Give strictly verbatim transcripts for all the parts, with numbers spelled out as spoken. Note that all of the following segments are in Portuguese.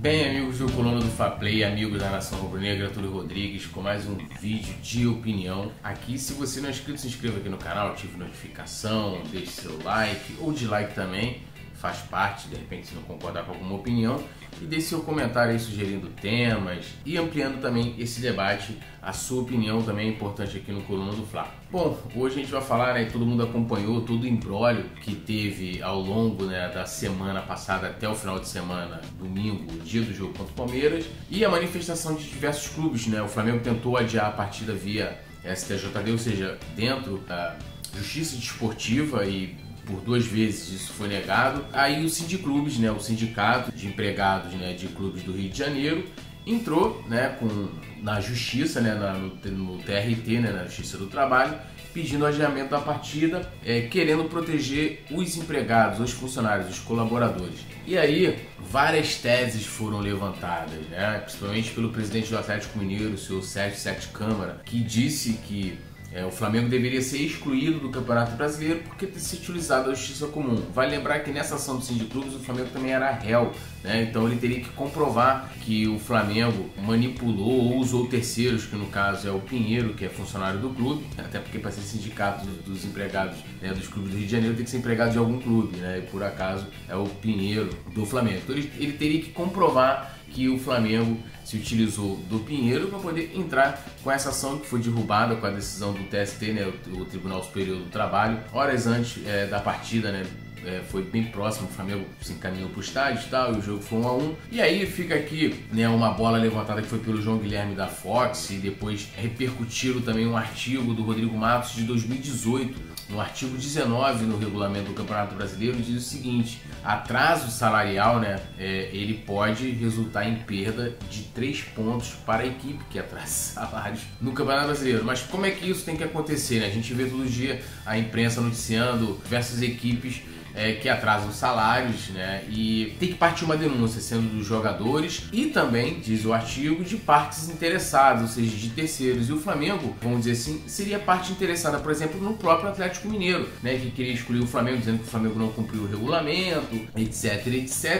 Bem, amigos do Coluna do Faplay, amigos da Nação Rubro-Negra, Túlio Rodrigues, com mais um vídeo de opinião aqui. Se você não é inscrito, se inscreva aqui no canal, ative notificação, deixe seu like ou de like também, faz parte, de repente, se não concordar com alguma opinião, e deixe seu comentário aí sugerindo temas e ampliando também esse debate. A sua opinião também é importante aqui no Coluna do Fla. Bom, hoje a gente vai falar, né, todo mundo acompanhou todo o imbróglio que teve ao longo, né, da semana passada até o final de semana, domingo, dia do jogo contra o Palmeiras, e a manifestação de diversos clubes, né? O Flamengo tentou adiar a partida via S T J D, ou seja, dentro da Justiça Desportiva, e por duas vezes isso foi negado. Aí o Sindiclubes, né, o Sindicato de Empregados, né, de Clubes do Rio de Janeiro, entrou, né, com, na Justiça, né, na, no, no T R T, né, na Justiça do Trabalho, pedindo adiamento da partida, é, querendo proteger os empregados, os funcionários, os colaboradores. E aí várias teses foram levantadas, né, principalmente pelo presidente do Atlético Mineiro, o senhor Sete Câmara, que disse que É, o Flamengo deveria ser excluído do Campeonato Brasileiro porque ter se utilizado a justiça comum. Vale lembrar que nessa ação do Sindiclubes o Flamengo também era réu, né? Então ele teria que comprovar que o Flamengo manipulou ou usou terceiros, que no caso é o Pinheiro, que é funcionário do clube, até porque para ser sindicato dos empregados, né, dos clubes do Rio de Janeiro tem que ser empregado de algum clube, né? E por acaso é o Pinheiro do Flamengo. Então ele, ele teria que comprovar que o Flamengo se utilizou do Pinheiro para poder entrar com essa ação, que foi derrubada com a decisão do T S T, né, o Tribunal Superior do Trabalho, horas antes é, da partida, né? É, foi bem próximo, o Flamengo se encaminhou para o estádio e tal, e o jogo foi um a um. E aí fica aqui, né, uma bola levantada que foi pelo João Guilherme da Fox, e depois repercutiram também um artigo do Rodrigo Matos de dois mil e dezoito, no artigo dezenove no regulamento do Campeonato Brasileiro, diz o seguinte: atraso salarial, né, é, ele pode resultar em perda de três pontos para a equipe que atrasa salários no Campeonato Brasileiro. Mas como é que isso tem que acontecer, né? A gente vê todo dia a imprensa noticiando diversas equipes É, que atrasam salários, né? E tem que partir uma denúncia, sendo dos jogadores e também, diz o artigo, de partes interessadas, ou seja, de terceiros. E o Flamengo, vamos dizer assim, seria parte interessada, por exemplo, no próprio Atlético Mineiro, né, que queria excluir o Flamengo, dizendo que o Flamengo não cumpriu o regulamento, etc, etc.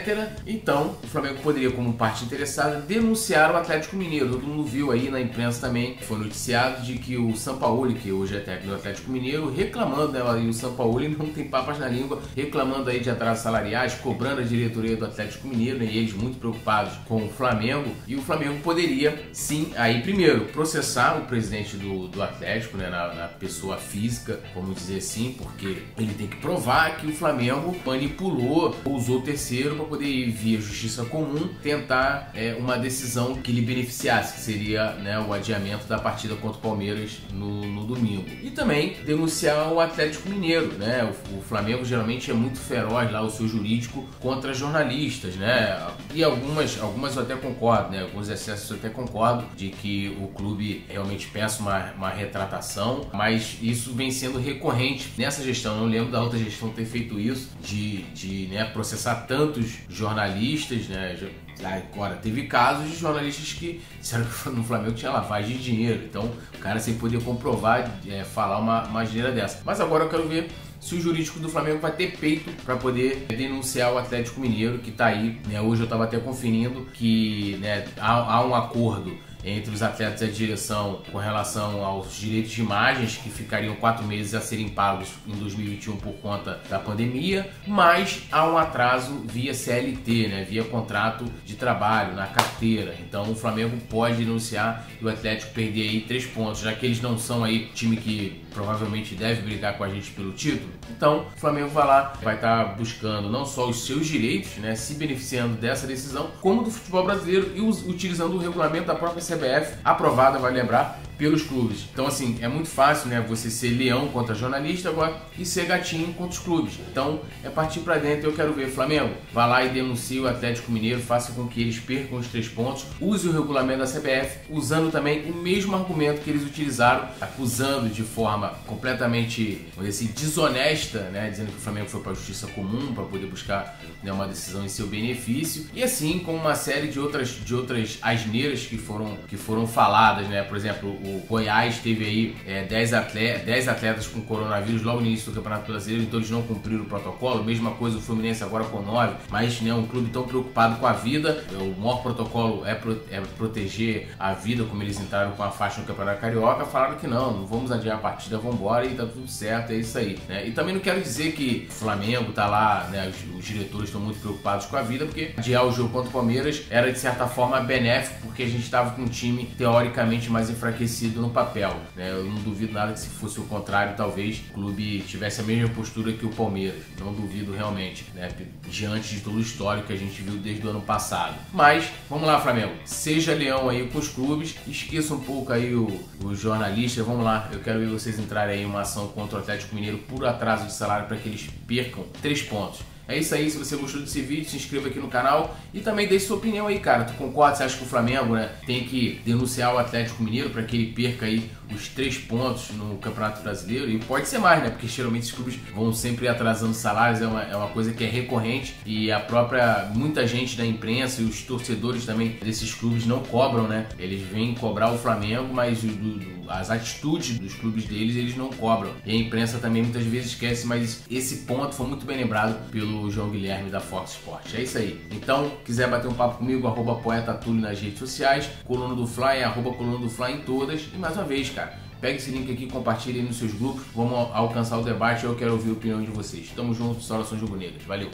Então o Flamengo poderia, como parte interessada, denunciar o Atlético Mineiro. Todo mundo viu aí na imprensa também, foi noticiado de que o Sampaoli, que hoje é técnico do Atlético Mineiro, reclamando, né, e o Sampaoli não tem papas na língua, reclamando aí de atrasos salariais, cobrando a diretoria do Atlético Mineiro, né, e eles muito preocupados com o Flamengo. E o Flamengo poderia sim, aí primeiro, processar o presidente do, do Atlético, né, na, na pessoa física, vamos dizer assim, porque ele tem que provar que o Flamengo manipulou ou usou terceiro para poder ir via justiça comum, tentar é, uma decisão que lhe beneficiasse, que seria, né, o adiamento da partida contra o Palmeiras no, no domingo. E também denunciar o Atlético Mineiro, né? O, o Flamengo geralmente é muito feroz lá, o seu jurídico, contra jornalistas, né? E algumas, algumas eu até concordo, né? Alguns excessos eu até concordo, de que o clube realmente peça uma, uma retratação, mas isso vem sendo recorrente nessa gestão. Eu não lembro da outra gestão ter feito isso, de, de né, processar tantos jornalistas, né? Agora, teve casos de jornalistas que disseram que no Flamengo tinha lavagem de dinheiro, então o cara sem poder comprovar, é, falar uma, uma maneira dessa. Mas agora eu quero ver se o jurídico do Flamengo vai ter peito para poder denunciar o Atlético Mineiro, que está aí, né? Hoje eu estava até conferindo que, né, há, há um acordo entre os atletas e a direção com relação aos direitos de imagens, que ficariam quatro meses a serem pagos em dois mil e vinte e um por conta da pandemia, mas há um atraso via C L T, né, via contrato de trabalho na carteira. Então o Flamengo pode denunciar e o Atlético perder aí três pontos, já que eles não são aí time que provavelmente deve brigar com a gente pelo título. Então o Flamengo vai lá, vai estar buscando não só os seus direitos, né, se beneficiando dessa decisão, como do futebol brasileiro, e utilizando o regulamento da própria C B F, aprovada, vai lembrar, pelos clubes. Então assim, é muito fácil, né, você ser leão contra jornalista agora e ser gatinho contra os clubes. Então é partir pra dentro. Eu quero ver, Flamengo, vá lá e denuncie o Atlético Mineiro, faça com que eles percam os três pontos, use o regulamento da C B F, usando também o mesmo argumento que eles utilizaram, acusando de forma completamente, vamos dizer assim, desonesta, né, dizendo que o Flamengo foi pra justiça comum para poder buscar, né, uma decisão em seu benefício, e assim com uma série de outras, de outras asneiras que foram, que foram faladas, né. Por exemplo, o Goiás teve aí é, dez atletas com coronavírus logo no início do Campeonato Brasileiro, então eles não cumpriram o protocolo. Mesma coisa o Fluminense agora com nove, mas né, um clube tão preocupado com a vida. O maior protocolo é, pro, é proteger a vida, como eles entraram com a faixa no Campeonato Carioca, falaram que não, não vamos adiar a partida, vamos embora e tá tudo certo, é isso aí. Né? E também não quero dizer que o Flamengo tá lá, né, os, os diretores estão muito preocupados com a vida, porque adiar o jogo contra o Palmeiras era de certa forma benéfico, porque a gente estava com um time teoricamente mais enfraquecido no papel. Né? Eu não duvido nada que se fosse o contrário, talvez o clube tivesse a mesma postura que o Palmeiras, não duvido realmente, né? Diante de todo o histórico que a gente viu desde o ano passado. Mas, vamos lá Flamengo, seja leão aí com os clubes, esqueça um pouco aí os jornalistas, vamos lá, eu quero ver vocês entrarem aí em uma ação contra o Atlético Mineiro por atraso de salário para que eles percam três pontos. É isso aí, se você gostou desse vídeo, se inscreva aqui no canal e também deixe sua opinião aí, cara. Tu concorda? Você acha que o Flamengo, né, tem que denunciar o Atlético Mineiro para que ele perca aí os três pontos no Campeonato Brasileiro? E pode ser mais, né? Porque geralmente os clubes vão sempre atrasando salários, é uma, é uma coisa que é recorrente e a própria, muita gente da imprensa e os torcedores também desses clubes não cobram, né? Eles vêm cobrar o Flamengo, mas do, do, as atitudes dos clubes deles, eles não cobram. E a imprensa também muitas vezes esquece, mas esse ponto foi muito bem lembrado pelo João Guilherme da Fox Sports. É isso aí. Então, quiser bater um papo comigo, arroba poeta Túlio nas redes sociais, coluna do Fly, arroba coluna do Fly em todas. E mais uma vez, cara, pega esse link aqui, compartilha aí nos seus grupos, vamos alcançar o debate, eu quero ouvir a opinião de vocês. Tamo junto, saudações Jogunegas. Valeu!